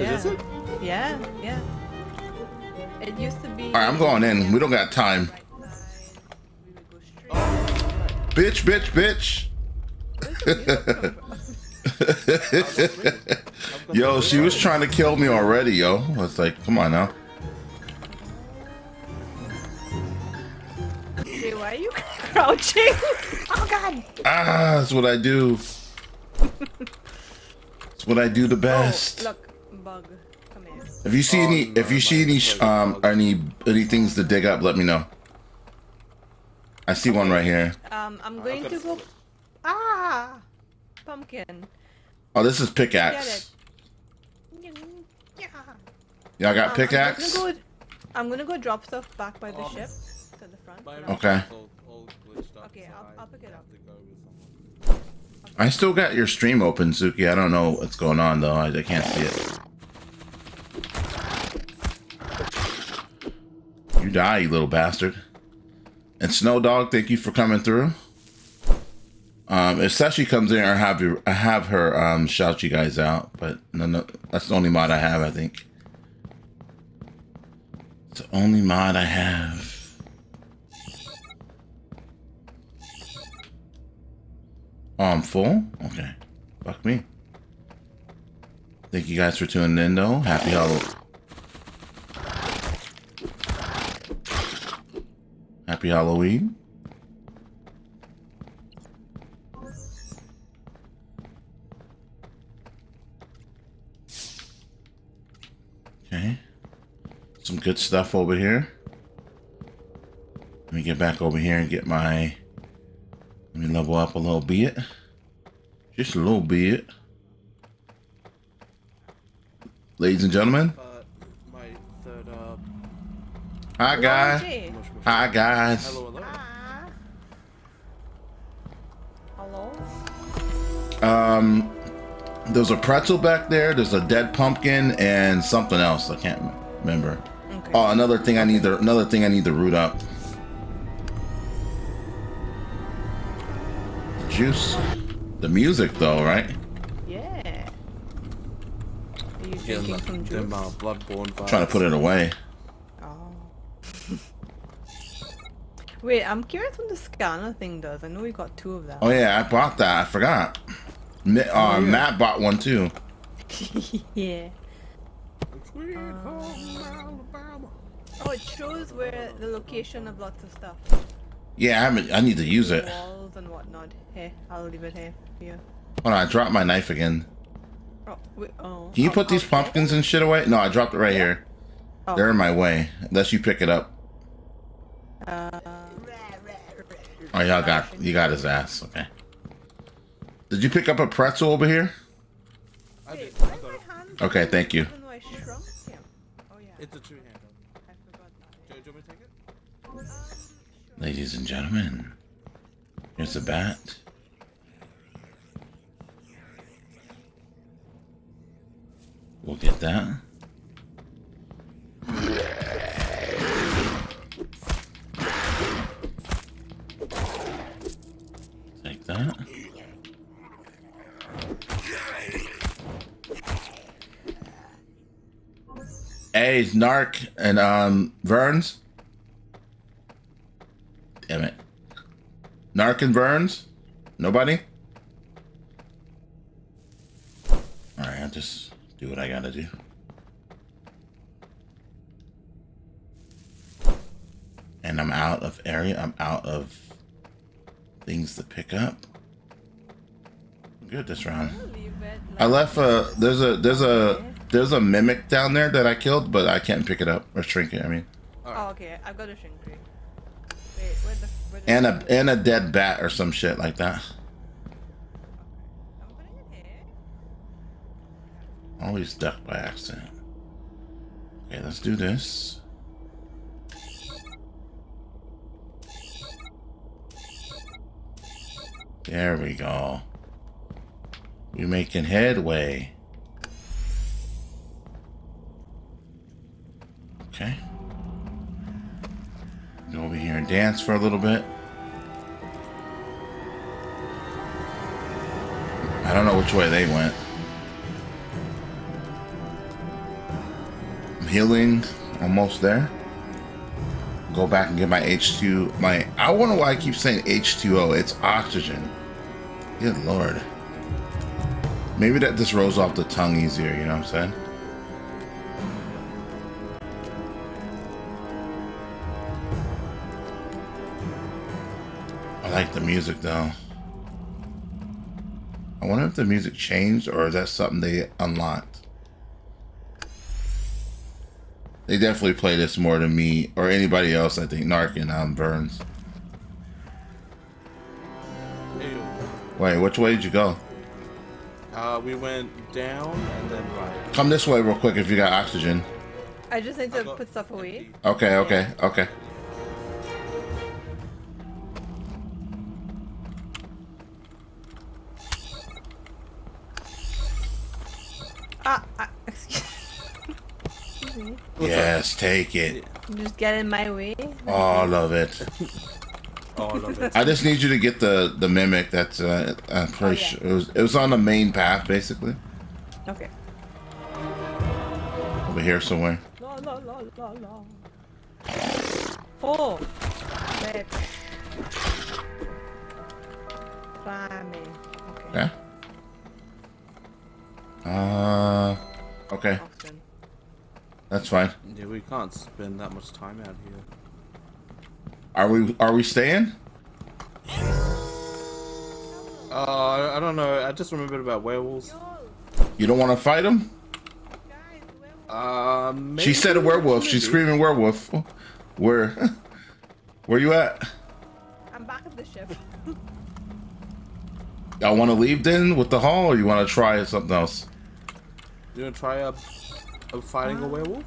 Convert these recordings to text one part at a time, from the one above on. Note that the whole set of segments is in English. Yeah. Is this it? Yeah, yeah. It used to be. All right, I'm going in. We don't got time. Bitch, bitch, bitch. Yo, she was trying to kill me already, yo. I was like, come on now. Dude, why are you crouching? Oh, God. Ah, that's what I do. That's what I do the best. Oh, look, bug. Come here. If you see any things to dig up, let me know. I see one right here. I'm going to go. Ah, pumpkin. Oh, this is pickaxe. Yeah. Y'all got pickaxe? I'm gonna go drop stuff back by the ship to the front. Okay. Okay, I'll pick it up. I still got your stream open, Zuki. I don't know what's going on though. I can't see it. You die, you little bastard. And Snow Dog, thank you for coming through. If Sesshy comes in, I have her shout you guys out, but no, that's the only mod I have, I think. It's the only mod I have. Oh, I'm full? Okay. Fuck me. Thank you guys for tuning in, though. Happy Halloween. Happy Halloween. Okay. Some good stuff over here. Let me get back over here and get my... Let me level up a little bit. Just a little bit. Ladies and gentlemen. Hi, guys. Hi, guys. Hello, hello. There's a pretzel back there. There's a dead pumpkin and something else. I can't remember. Okay. Oh, another thing I need to root up. Juice. The music though, right? Yeah. Are you drinking some juice? I'm trying to put it away. Oh. Wait, I'm curious what the scanner thing does. I know we got two of them. Oh yeah, I bought that. I forgot. Matt bought one too. Yeah. Oh, it shows where the location of lots of stuff. Yeah, I need to use it. Walls and whatnot. Here, I'll leave it here for you. Hold on, I dropped my knife again. Oh, wait, oh. Can you put these pumpkins and shit away? No, I dropped it right here. Oh. They're in my way. Unless you pick it up. Oh, you got his ass. Okay. Did you pick up a pretzel over here? I did. Okay, thank you. I shrunk him. Oh, yeah. It's a true hand. I forgot that. Do you want me to take it? Ladies and gentlemen, here's a bat. We'll get that. Take that. Hey, it's Narc and Verns. Damn it. Narc and Verns? Nobody? Alright, I'll just do what I gotta do. And I'm out of area. I'm out of things to pick up. I'm good this round. I left there's a mimic down there that I killed, but I can't pick it up or shrink it, I mean. Oh, okay. I've got a shrink ray. And a dead bat or some shit like that. Always duck by accident. Okay, let's do this. There we go. We're making headway. Okay. Go over here and dance for a little bit. I don't know which way they went. healing. Almost there. Go back and get my H2. I wonder why I keep saying H2O. It's oxygen. Good lord. Maybe that just rolls off the tongue easier, you know what I'm saying? I like the music though. I wonder if the music changed or is that something they unlocked? They definitely play this more than me or anybody else, I think. Narc and Burns. Wait, which way did you go? We went down and then right. Come this way real quick if you got oxygen. I just need to put stuff away. Okay, okay, okay. Excuse me. Yes, take it. Just get in my way. All of it. All of it. I just need you to get the mimic. That's I'm pretty sure it was on the main path basically. Okay. Over here somewhere. No, no, no, no, no. Four. Six. Five. Okay. Yeah. Okay. Often. That's fine. Yeah, we can't spend that much time out here. Are we staying? I don't know. I just remembered about werewolves. You don't want to fight them? She said a werewolf. She's screaming werewolf. Where you at? I'm back at the ship. Y'all want to leave then with the hall, or you want to try something else? You want to try fighting a werewolf?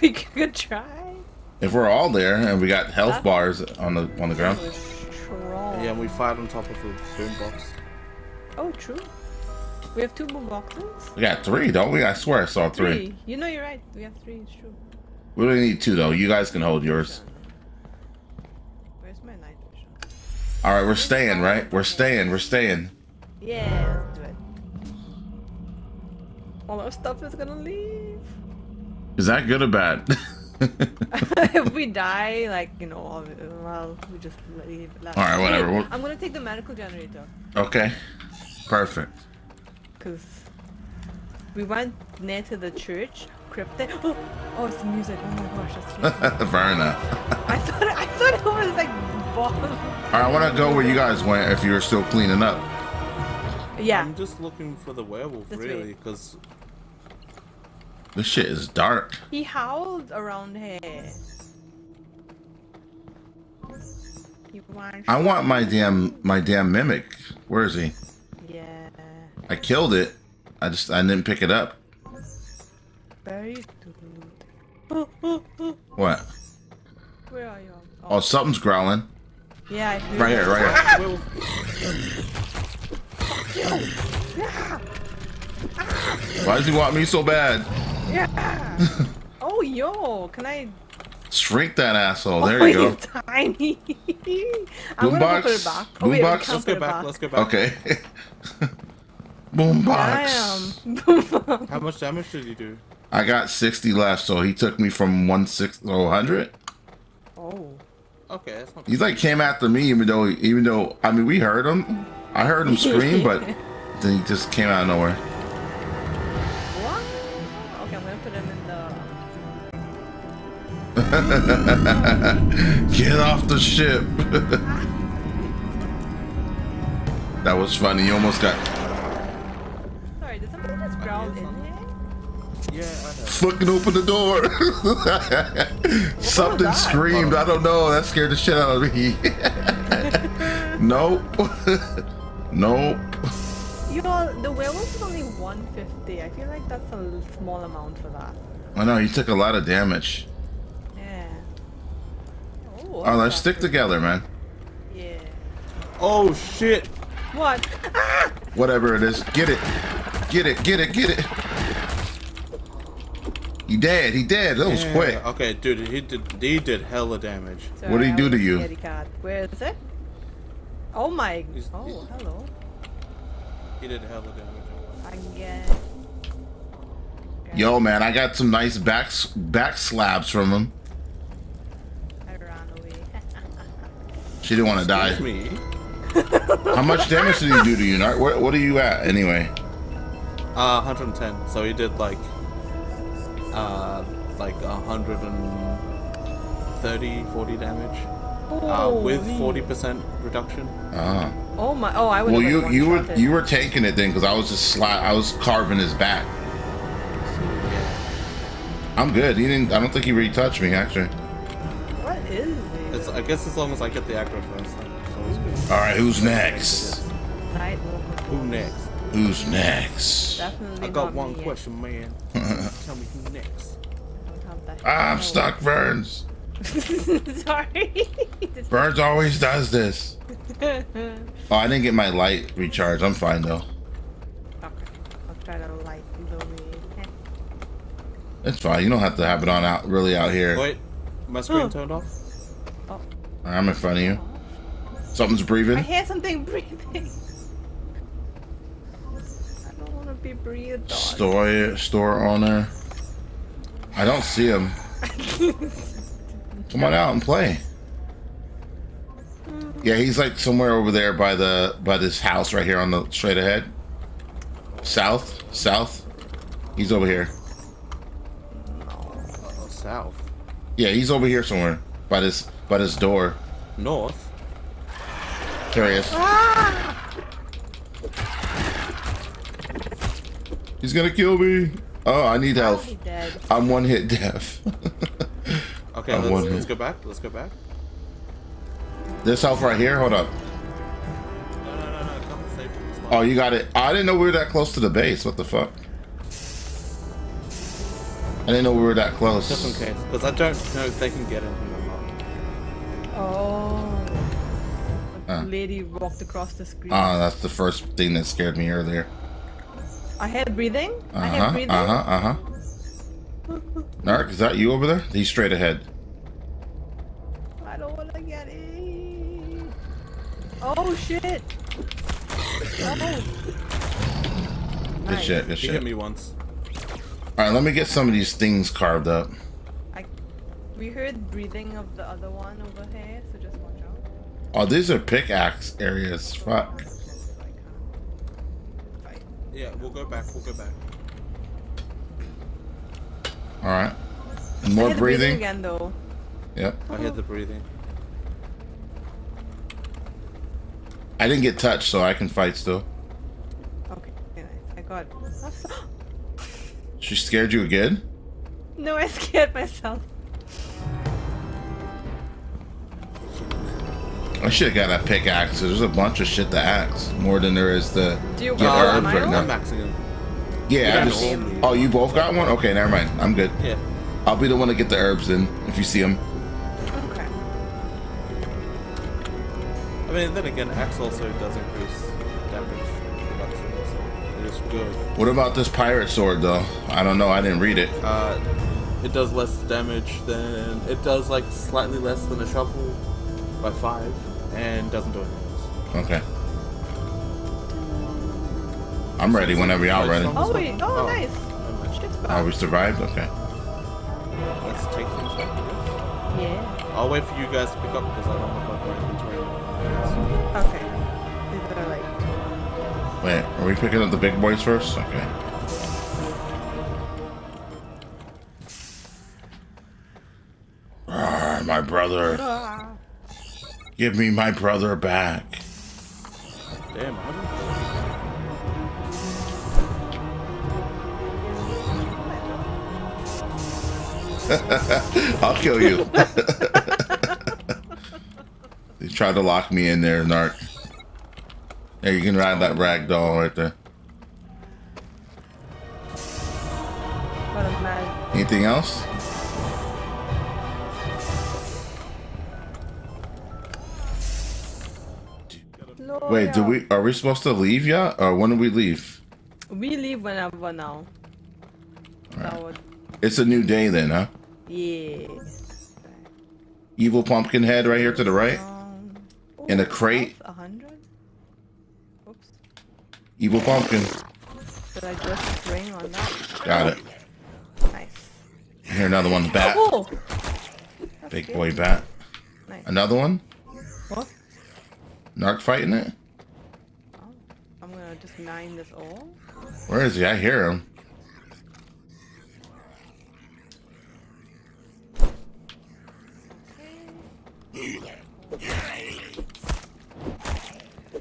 We could try. If we're all there and we got health bars on the ground. Yeah, and we fight on top of a boombox. Oh, true. We have two boomboxes. We got three, don't we? I swear I saw three. You know you're right. We have three. It's true. We really need two though. You guys can hold yours. Where's my night vision? All right, we're staying, right? We're staying. We're staying. Yeah. Let's do it. All our stuff is gonna leave. Is that good or bad? If we die, like, you know, well, we just leave it. All right, whatever. I'm gonna take the medical generator. Okay, perfect. Cause we went near to the church cryptic. Oh, it's the music. Oh my gosh, that's Verna. I thought it was like bomb. All right, I wanna go where you guys went if you were still cleaning up. Yeah. I'm just looking for the werewolf, that's really, because this shit is dark. He howled around here. I want my damn mimic. Where is he? Yeah. I killed it. I didn't pick it up. What? Where are you? Oh, oh, something's growling. Yeah. I hear you. Right here. Why does he want me so bad? Yeah. Oh, yo, can I shrink that asshole? There you go. Tiny. Boombox. Boombox. Let's go back. Let's go back. Okay. Boombox. How much damage did you do? I got 60 left, so he took me from 160 to 100. Oh. Okay. That's not He's like came after me, even though I mean we heard him. I heard him scream, but then he just came out of nowhere. Get off the ship. That was funny. You almost got. Sorry, did somebody just growl in here? Yeah, I know. Fucking open the door. Something screamed. I don't know. That scared the shit out of me. Nope. Nope. You know, the werewolf is only 150. I feel like that's a small amount for that. I know. You took a lot of damage. Oh, let's stick together, man. Yeah. Oh, shit. What? Ah! Whatever it is. Get it. Get it. Get it. Get it. He dead. He dead. That was quick. Okay, dude. He did hella damage. So what did he do to you? Where is it? Oh, my. Oh, hello. He did hella damage. I guess. Yo, man, I got some nice back slabs from him. She didn't want to die. How much damage did he do to you? What are you at anyway? 110. So he did like 130, 40 damage. Holy. With 40% reduction. Oh my! Oh, I would. Well, you were tanking it then, because I was just carving his back. I'm good. He didn't. I don't think he really touched me actually. What is it? It's, I guess as long as I get the aggro first. All right, who's next? Who next? Who's next? Definitely I got one question, man. Tell me who next. I'm stuck, Burns. Sorry. Burns always does this. Oh, I didn't get my light recharged. I'm fine though. Okay, I'll try to light the way. It's fine. You don't have to have it on out here. Wait, my screen turned off. Oh. I'm in front of you. Something's breathing. I hear something breathing. I don't want to be breathed on. Store owner. I don't see him. Come on out and play. Yeah, he's like somewhere over there by the this house right here on the straight ahead. South. He's over here. South. Yeah, he's over here somewhere by this door. North. There he is. He's gonna kill me. Oh, I need help. I'm one hit death. Okay, let's go back. Let's go back. This health right here. Hold up. No. Come and save him. Oh, you got it. I didn't know we were that close to the base. What the fuck? I didn't know we were that close. Just in case, because I don't know if they can get in here or not. Oh. Lady walked across the screen. That's the first thing that scared me earlier. I heard breathing. Narc, is that you over there? He's straight ahead. I don't want to get in. Oh shit! Oh. Nice. Good shit. Good shit. He hit me once. All right, let me get some of these things carved up. We heard breathing of the other one over here, so just watch out. Oh, these are pickaxe areas. Fuck. Yeah, we'll go back. We'll go back. All right. And more breathing again, though. Yep. I hear the breathing. I didn't get touched, so I can fight still. Okay. I got. She scared you again? No, I scared myself. I should have got a pickaxe. There's a bunch of shit to axe more than there is to get herbs right now. Yeah, I just. Oh, you both got one? Okay, never mind. I'm good. Yeah. I'll be the one to get the herbs in if you see them. Okay. I mean, then again, axe also does increase damage reduction, so it is good. What about this pirate sword though? I don't know. I didn't read it. It does less damage than it does, like slightly less than a shovel. By 5 and doesn't do anything. Okay. I'm ready whenever y'all ready. Oh wait, oh nice. Oh, we survived? Okay. Let's take things like this. Yeah. I'll wait for you guys to pick up because I don't want to go right into it. Okay. Wait, are we picking up the big boys first? Okay. Arr, my brother. Give me my brother back. Damn, I don't know. I'll kill you. They tried to lock me in there, Narc. There, you can ride that ragdoll right there. Anything else? Wait, are we supposed to leave yet? Or when do we leave? We leave whenever now. Right. It's a new day then, huh? Yeah. Evil pumpkin head right here to the right. In a crate. 100? Oops. Evil pumpkin. Should I just bring on that? Got it. Here, another one. The bat. Oh, big cute. Boy bat. Nice. Another one. What? Narc fighting it. Oh, I'm gonna just mine this all. Where is he? I hear him.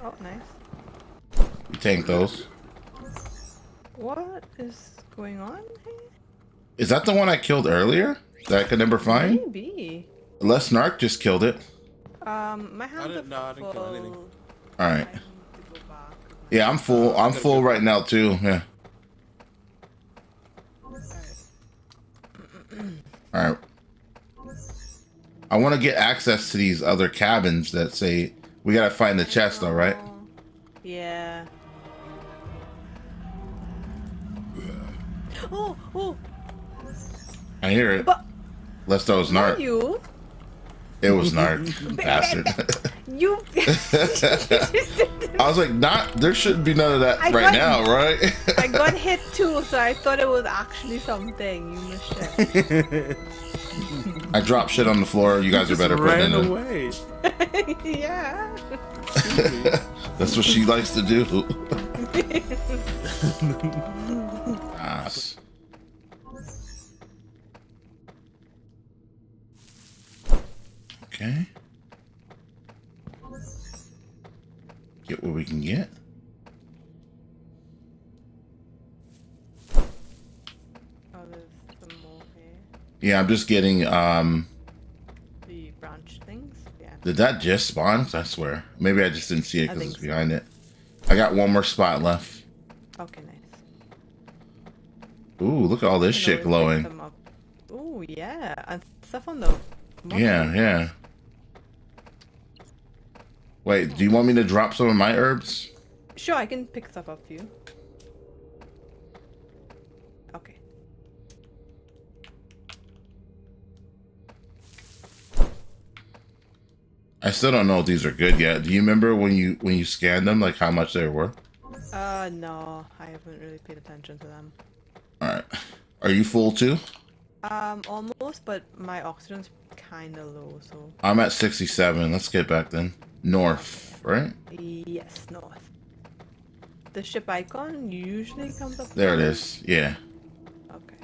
Oh, nice. You tank those. What is going on here? Is that the one I killed earlier that I could never find? Maybe. Unless Narc just killed it. My hands are full. No, I didn't kill anything. All right. Yeah, I'm full. I'm full right now too. Yeah. All right. I want to get access to these other cabins that say we gotta find the chest, though, right? Yeah. Oh, oh! I hear it. But unless that was Narc. You? It was Narc, bastard. You. I was like, not. There shouldn't be none of that right now, right? I got hit too, so I thought it was actually something. You missed it. I dropped shit on the floor. You guys are better putting it away. Yeah. That's what she likes to do. Nice. Okay. Get what we can get. Yeah, I'm just getting the branch things. Yeah. Did that just spawn? I swear. Maybe I just didn't see it because it's behind it. I got one more spot left. Okay, nice. Ooh, look at all this shit glowing. Ooh, yeah, and stuff on the. Monkey. Yeah, yeah. Wait, do you want me to drop some of my herbs? Sure, I can pick stuff up for you. I still don't know if these are good yet. Do you remember when you scanned them, like how much they were? No, I haven't really paid attention to them. All right, are you full too? Almost, but my oxygen's kind of low, so. I'm at 67. Let's get back then. North, right? Yes, north. The ship icon usually comes up. There it is. Yeah. Okay.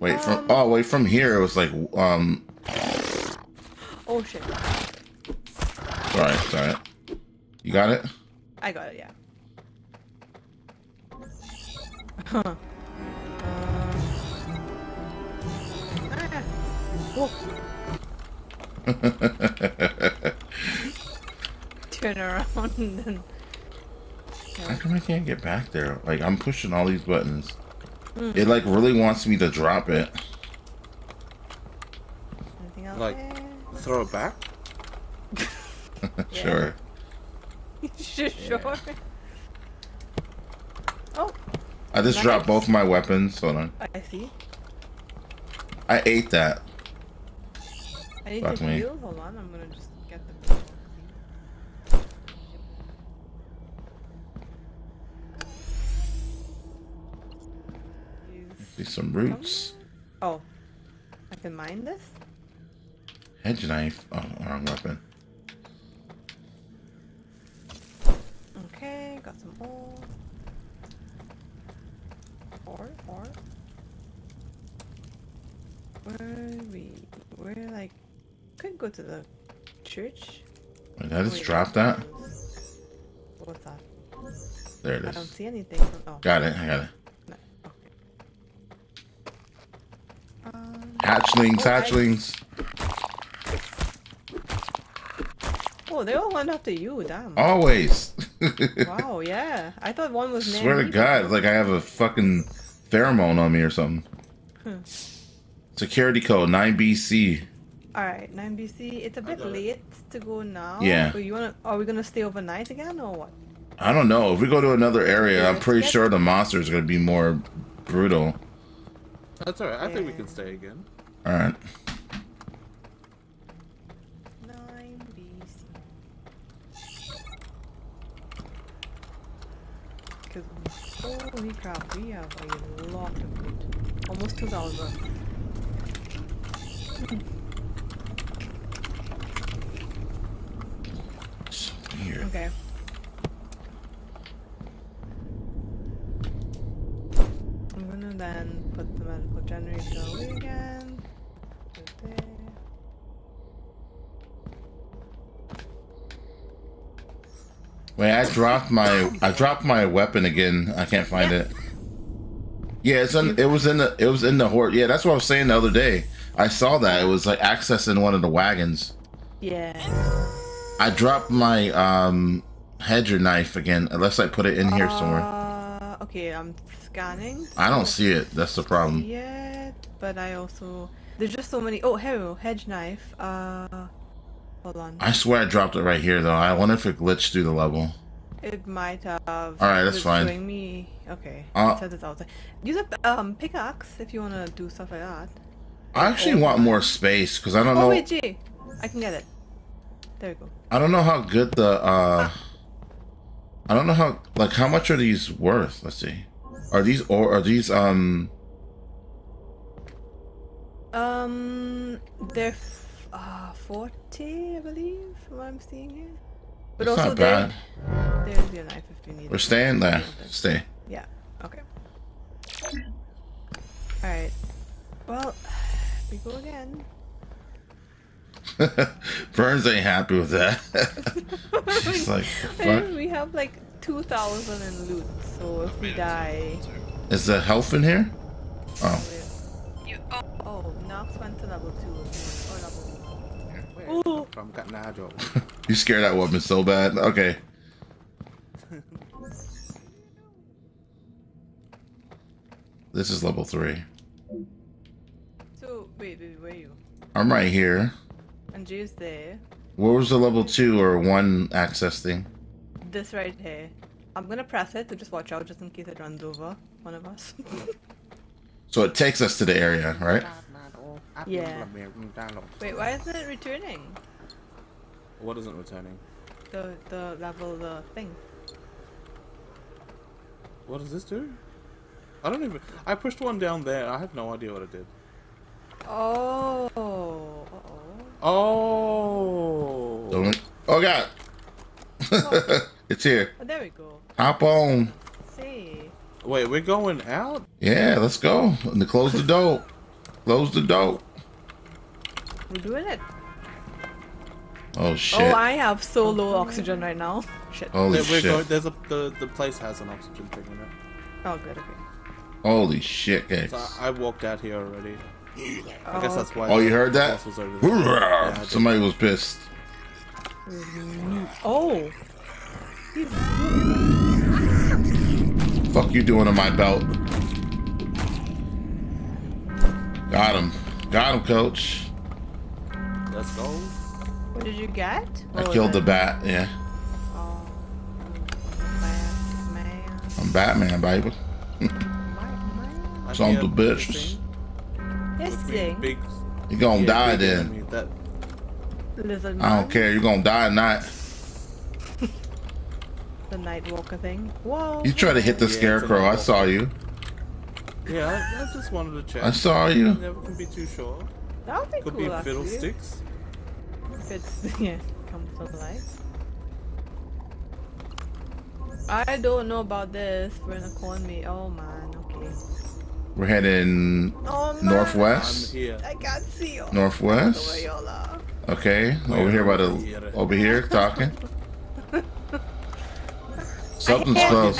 Wait from from here it was like Oh shit. Alright, it's alright. You got it? I got it, yeah. Turn around and then... Yeah. How come I can't get back there? Like, I'm pushing all these buttons. Mm. It, like, really wants me to drop it. Anything else? Like, throw it back? Sure. Sure. Yeah. Oh. I just dropped both my weapons. Hold on. I see. I ate that. I need to heal. Hold on. I'm gonna just get the. See some roots. Oh. I can mine this? Hedge knife. Oh, wrong weapon. Okay, got some ore. Ore. We're like, could go to the church. Wait, did I just drop that? What's that? There it is. I don't see anything. Oh. Got it, I got it. No. Okay. Hatchlings. Oh, they all went after you, damn. Always. Wow, yeah. I thought one was named. Swear to God, it's like I have a fucking pheromone on me or something. Huh. Security code 9BC. Alright, 9BC. It's a bit late to go now. Yeah. So you wanna, are we gonna stay overnight again or what? I don't know. If we go to another area, yeah, I'm pretty sure the monster is gonna be more brutal. That's alright. I think we can stay again. Alright. Holy crap, we have a lot of food. Almost 2,000. Something here. Okay. I'm gonna then put the medical generator away again. Put it there. Wait, I dropped my weapon again. I can't find it. Yeah, it was in the horde. Yeah, that's what I was saying the other day. I saw that it was like accessing one of the wagons. Yeah. I dropped my hedger knife again, unless I put it in here somewhere. Okay, I'm scanning. I don't see it. That's the problem. Yeah, but I also there's just so many. Oh, here we go. Hedge knife. Hold on. I swear I dropped it right here though. I wonder if it glitched through the level. It might have. All right, that's fine. Me. Okay. It says it's outside. Use a pickaxe if you wanna do stuff like that. I actually want more space because I don't know. Oh wait, Jay, I can get it. There we go. I don't know how good the. I don't know how how much are these worth? Let's see. Are these? They're 40, I believe, from what I'm seeing here. But it's also not bad. There's your knife if you need it. We're staying there. Stay. Yeah. Okay. Alright. Well, we go again. Burns ain't happy with that. She's like, fuck. We have like 2,000 in loot, so if we die... Is there health in here? Oh. Oh, Nox went to level 2. Or level 1. Ooh. You scared that woman so bad. Okay. This is level 3. So wait, where are you? I'm right here. And Jay's there. Where was the level 2 or 1 access thing? This right here. I'm gonna press it, so just watch out, just in case it runs over one of us. So it takes us to the area, right? Yeah. Wait, why isn't it returning? What isn't returning? The level, the thing. What does this do? I don't even... I pushed one down there. I have no idea what it did. Oh. Oh. Don't... Oh, God. Oh. It's here. Oh, there we go. Hop on. Let's see. Wait, we're going out? Yeah, let's go. And close the door. Close the door. We're doing it. Oh shit. Oh, I have so low oxygen right now. Shit. Holy shit. There's the place has an oxygen thing in it. Oh good, okay. Holy shit, guys. So I walked out here already. I guess that's why. Oh, you heard that? Was over there. Yeah, somebody was pissed. Oh. Fuck you doing on my belt. Got him, coach. Let's go. What did you get? I killed the bat, yeah. Oh, Batman. I'm Batman, baby. Son of a bitch. This thing. You're gonna die then. I don't care, you're gonna die tonight. The Nightwalker thing. Whoa. You tried to hit the scarecrow, I saw you. Yeah, I just wanted to check. I saw you. Never can be too sure. That would be cool. Could be fiddlesticks. Yeah, comes to life. I don't know about this. We're in a cornmeal. Oh man, okay. We're heading northwest. I'm here. I can't see you. Northwest. Okay, over here by the over here talking. Something's close.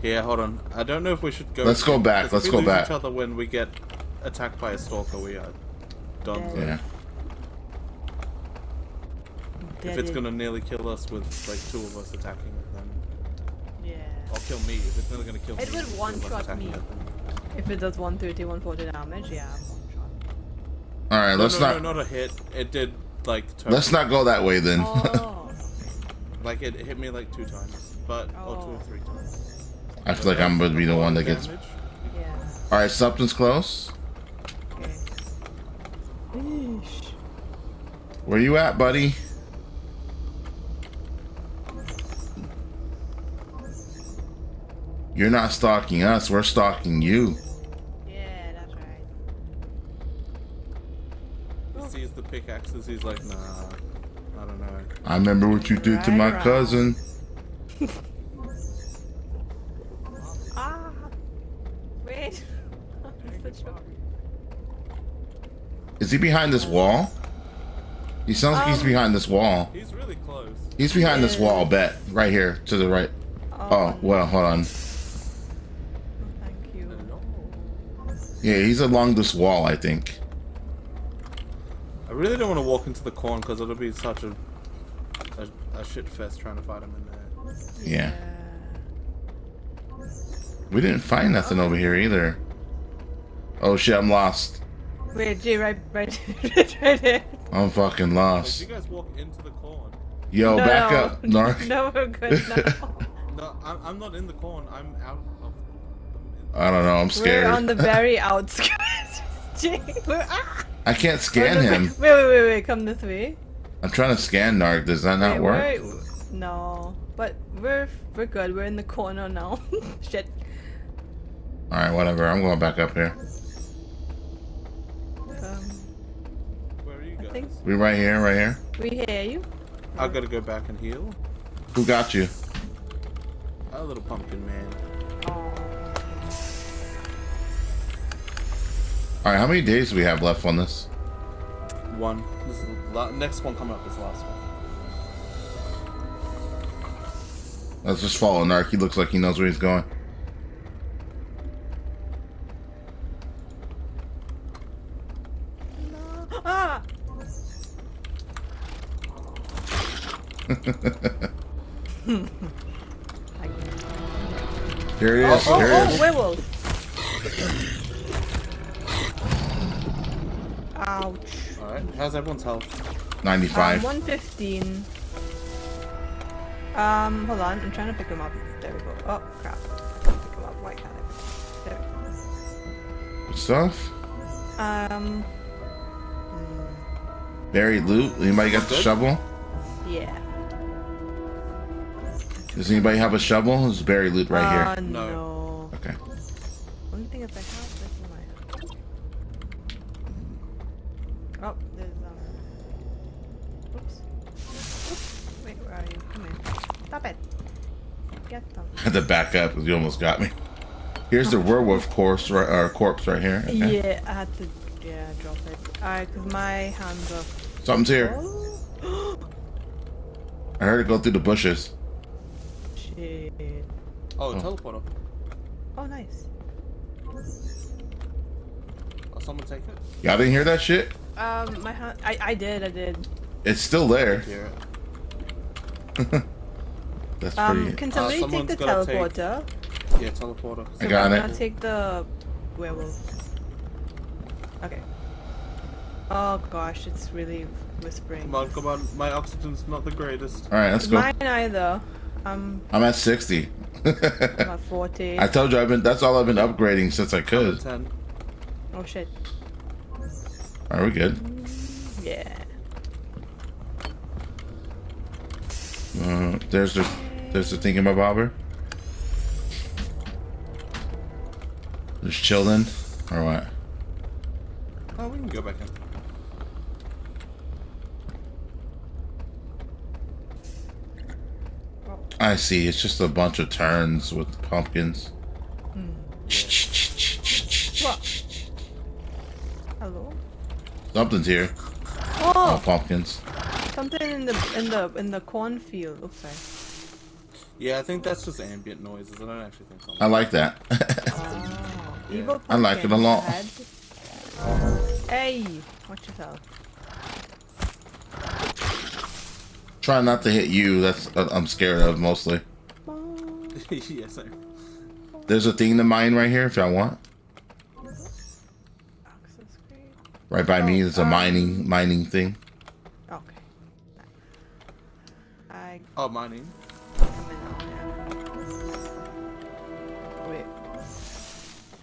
Yeah, hold on. I don't know if we should go. Let's go back. Let's go back. Each other when we get attacked by a stalker, we are done. Yeah. If it's gonna nearly kill us with like 2 of us attacking it, then yeah. Or kill me if it's nearly gonna kill me. It would one-shot me. If it does 130, 140 damage, yeah. All right, let's not. No, not a hit. It did like. Let's not go that way then. Oh. Like it hit me like 2 times, but or 2 or 3 times. I feel like I'm going to be the one that gets... Yeah. Alright, something's close. Okay. Eesh. Where you at, buddy? You're not stalking us, we're stalking you. Yeah, that's right. sees the pickaxes, he's like, nah, I don't know. I remember what you did to my cousin. Ah, wait. Is he behind this wall? He sounds like he's behind this wall. He's really close. He's behind this wall, I'll bet. Right here, to the right. Oh, well, hold on. Thank you. Yeah, he's along this wall, I think. I really don't want to walk into the corn because it'll be such a shit fest trying to fight him in there. Yeah. We didn't find nothing over here either. Oh shit, I'm lost. Wait, G, right there. I'm fucking lost. Did you guys walk into the corn? Yo, no, back up, Narc. No, we're good. No, I'm not in the corn. I'm out of. I don't know. I'm scared. We're on the very outskirts. G, we're. Ah! I can't scan him. Wait, come this way. I'm trying to scan Narc. Does that not work? No, but we're good. We're in the corner now. Shit. All right, whatever. I'm going back up here. Where are you guys? We right here. We hear you. I gotta go back and heal. Who got you? A little pumpkin man. Oh. All right, how many days do we have left on this? One. This is the next one coming up is the last one. Let's just follow Narc. He looks like he knows where he's going. Here it is. Oh, werewolf. Ouch. Alright, how's everyone's health? 95. 115. Hold on, I'm trying to pick him up. There we go. Oh, crap. Pick him up. Why can't I? There we go. What stuff? Buried loot? Anybody got the shovel? Yeah. Does anybody have a shovel? It's buried loot right here. No. Okay. Only thing if I have this in my hand. Oh, there's Oops. Wait, where are you? Come here. Stop it. Get them. I had to back up because you almost got me. Here's the werewolf corpse right here. Okay. Yeah, I had to drop it. Alright, because my hands are... Something's here. Oh. I heard it go through the bushes. Oh, teleporter. Oh, nice. Will someone take it? Y'all didn't hear that shit? My hand. I did. It's still there. That's pretty. Can somebody take the teleporter? Yeah, teleporter. So I got it. I'll take the werewolf. Okay. Oh gosh, it's really whispering. Come on. My oxygen's not the greatest. All right, let's go. Mine either. I'm at 60. I'm at 40. I told you that's all I've been upgrading since I could. 10. Oh shit. Alright, we're good. Yeah. There's the thingamabobber. Just chilling or what? Oh, we can go back in. I see. It's just a bunch of turns with pumpkins. Mm. Hello. Something's here. Oh. Oh, pumpkins. Something in the cornfield looks like. Yeah, I think that's just ambient noises. I don't actually think. I like that. Yeah. I like it a lot. Hey, watch yourself. Try not to hit you. That's what I'm scared of mostly. Yes, sir. There's a thing to mine right here if y'all want. Right by me is a mining thing. Okay. Oh, mining. Wait.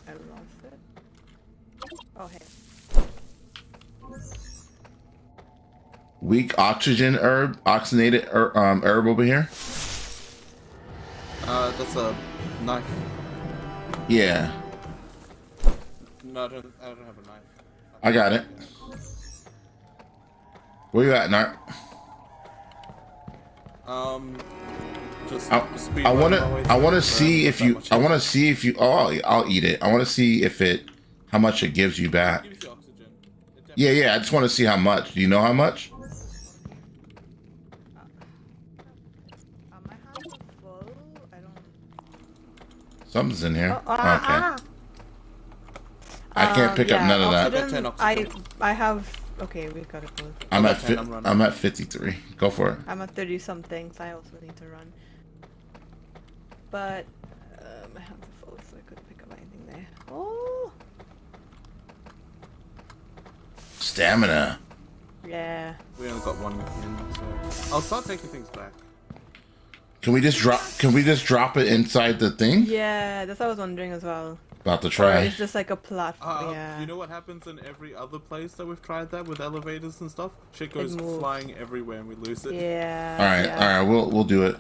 I lost it. Oh, hey. Weak oxygen herb, oxygenated herb over here. That's a knife. Yeah. No, I don't have a knife. I got it. Where you at, Nart? Just I want to see if you. Oh, I'll eat it. I want to see if it, how much it gives you back. Gives you oxygen. Yeah, yeah. I just want to see how much. Do you know how much? Something's in here. Okay. I can't pick up none of that. I have. Okay, we gotta go. I'm at 53. Go for it. I'm at 30 something, so I also need to run. But I have the phone, so I couldn't pick up anything there. Oh. Stamina. Yeah. We only got one. So I'll start taking things back. Can we just drop? Can we just drop it inside the thing? Yeah, that's what I was wondering as well. About to try. Or it's just like a platform. Yeah. You know what happens in every other place that we've tried that with elevators and stuff? Shit goes flying everywhere and we lose it. Yeah. All right, all right, we'll do it.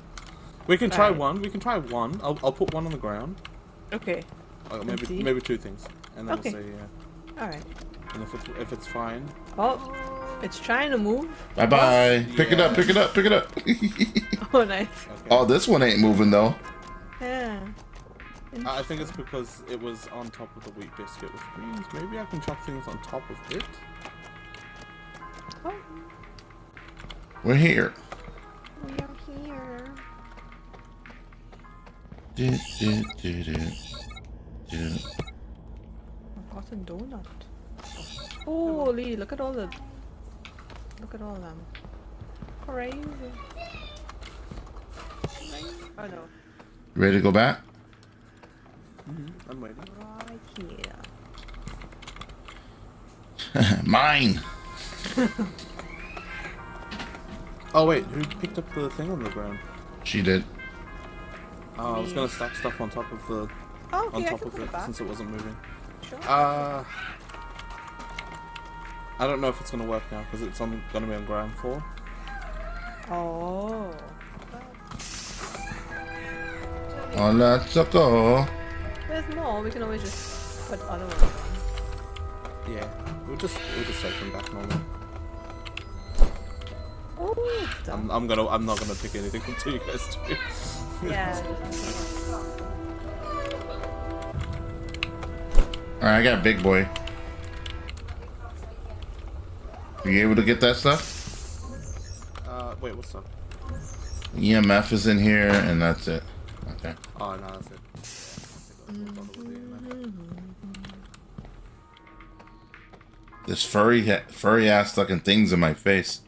We can try one. We can try one. I'll put one on the ground. Okay. Oh, maybe two things, and then we'll say yeah. All right. And if it's fine. Oh, it's trying to move. Bye bye. Yeah. Pick it up. Pick it up. Pick it up. Oh, nice. Okay. Oh, this one ain't moving though. Yeah. I think it's because it was on top of the wheat biscuit, which means maybe I can chuck things on top of it. Oh. We're here. We're here. I've got a donut. Holy! Look at all the. Look at all them. Crazy. Oh no. Ready to go back? Mm-hmm. I'm waiting. Right here. Mine! Oh wait, who picked up the thing on the ground? She did. Oh, I was gonna stack stuff on top of the on top of it since it wasn't moving. Sure. I don't know if it's gonna work now because it's gonna be on ground floor. Oh. Oh, let's go. There's more. We can always just put other ones on. Yeah, we'll just take them back normally. Oh, I'm not gonna pick anything until you guys do. Yeah. All right, I got a big boy. Are you able to get that stuff? Wait, what's up? EMF is in here, and that's it. Okay. Oh no, that's it. This furry ass fucking things in my face.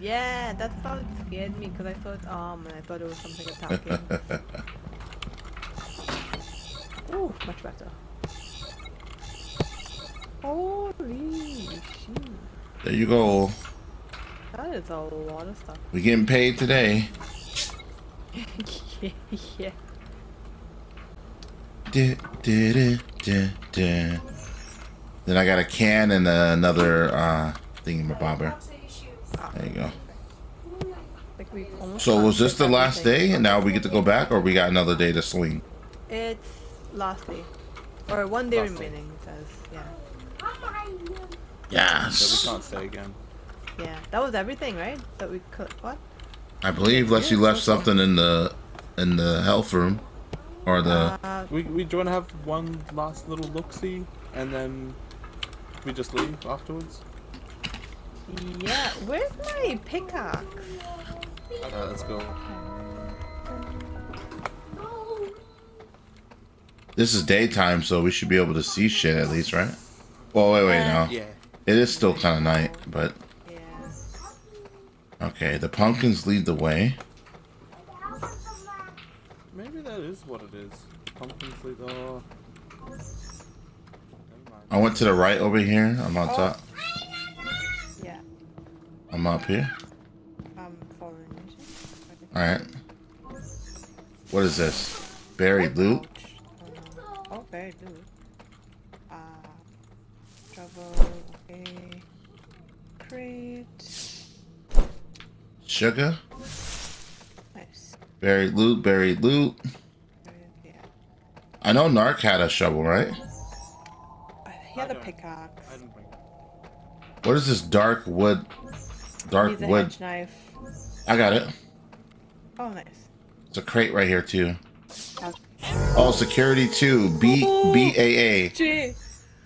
Yeah, that's how it scared me because I thought and I thought it was something attacking. Oh, much better. Holy shit. There you go. That is a lot of stuff. We getting paid today. Yeah. Then I got a can and another thingamabobber. There you go. So was this the last day and now we get to go back, or we got another day to swing? It's last day. Or one day remaining, it says. Yeah. Yes. So we can't stay again. Yeah. That was everything, right? That we could I believe, unless you left something in the health room. Or the we do want to have one last little look-see, and then we just leave afterwards. Yeah, where's my pickaxe? Alright, let's go. This is daytime, so we should be able to see shit at least, right? Well, wait, no. Yeah. It is still kind of night, but. Yeah. Okay, the pumpkins lead the way. That is what it is. Pumpkins lead the way. I went to the right over here. I'm on top. Yeah. I'm up here. Alright. What is this? Buried loot? Oh, buried loot. Trouble. Okay. Crate. Sugar? Buried loot, buried loot. Yeah. I know Narc had a shovel, right? He had a pickaxe. What is this dark wood? Dark wood. Hedge knife. I got it. Oh, nice. It's a crate right here too. Okay. Oh, security too. BAA.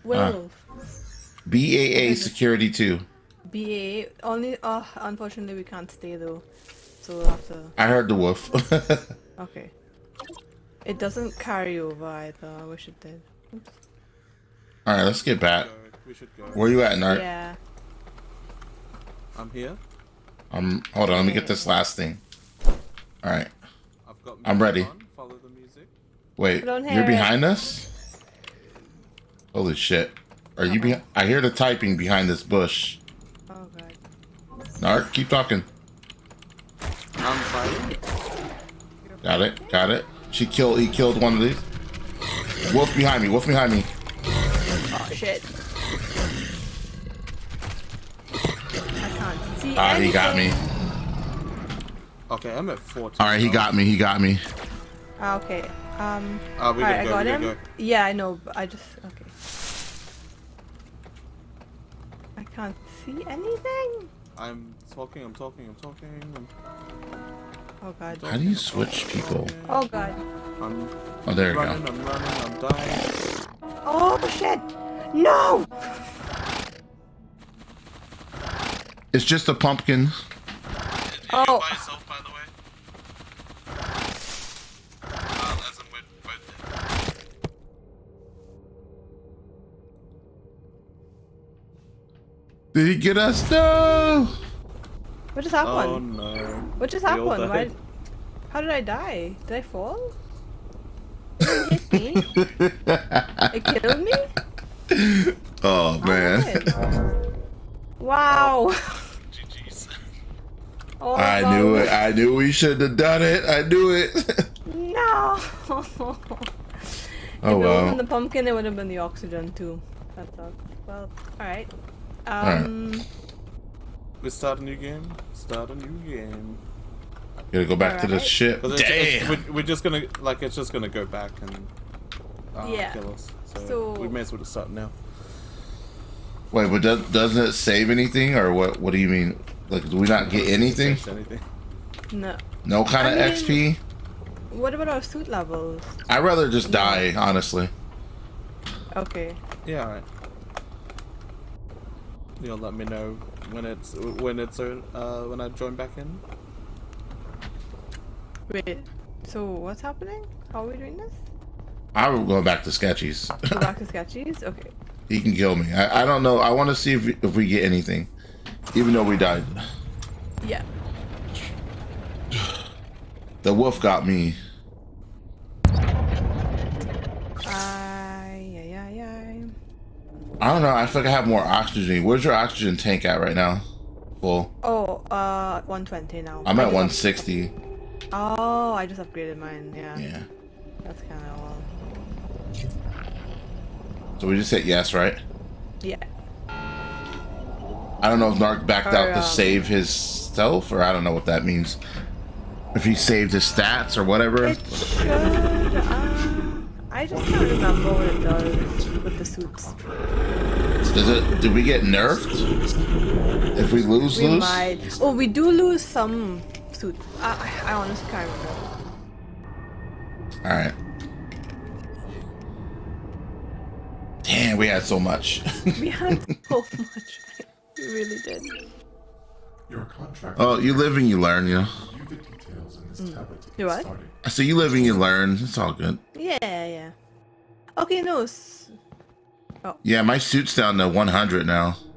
Well. BAA security too. BAA only. Oh, unfortunately we can't stay though, so we'll have to. I heard the wolf. Okay. It doesn't carry over either. I wish it did. Oops. All right, let's get back. We should go. Where you at, Nart? Yeah. I'm here. Hold on. Let me get this last thing. All right. I've got I'm ready. On. Follow the music. Wait, you're behind us? Holy shit! Are you behind? I hear the typing behind this bush. Oh god. Nart, keep talking. I'm fighting. Got it. Got it. She killed. He killed one of these. Wolf behind me. Wolf behind me. Oh shit. Ah, he got me. Okay, I'm at 14. All right, he got me. He got me. Okay. We all right, I got him. Yeah, I know. But I just okay. I can't see anything. I'm talking. I'm talking. I'm talking. Oh god. How do you switch people? Oh god. Oh, there you go. I'm running. I'm dying. Oh shit! No. It's just a pumpkin. Oh. Did he get us? No. What just happened? Oh, no. What just happened? Why? How did I die? Did I fall? It hit me. It killed me. Oh man. Wow. Oh, I knew it. I knew we shouldn't have done it. I knew it. No. Oh well. The pumpkin, it would have been the oxygen too. That sucks. Well, all right. All right. We start a new game. Start a new game. Gotta go back to the ship. Damn. We're just gonna like it's just gonna go back and kill us. So we may as well just start now. Wait, but doesn't it save anything, or what? What do you mean? Like, do we not get anything? No. No kind of XP? What about our suit levels? I'd rather just die, honestly. Okay. Yeah, alright. You'll let me know when I join back in. Wait, so what's happening? How are we doing this? I'm going back to Sketchy's. Go back to Sketchy's? Okay. He can kill me. I don't know. I want to see if we get anything. Even though we died. Yeah. The wolf got me. I don't know. I feel like I have more oxygen. Where's your oxygen tank at right now? Full. Oh, 120 now. I'm at 160. Oh, I just upgraded mine. Yeah. Yeah. That's kind of all. So we just hit yes, right? Yeah. I don't know if Narc backed out to save his self, or I don't know what that means. If he saved his stats or whatever. It should, I just can't remember what it does with the suits. Does it? Did we get nerfed? If we lose, we might. Oh, we do lose some suits. I honestly can't remember. All right. Damn, we had so much. We had so much. You really did. Your contract. Oh, you live and you learn, you know. You what? I say you live and you learn. It's all good. Yeah, yeah. Okay, no. Oh. Yeah, my suit's down to 100 now.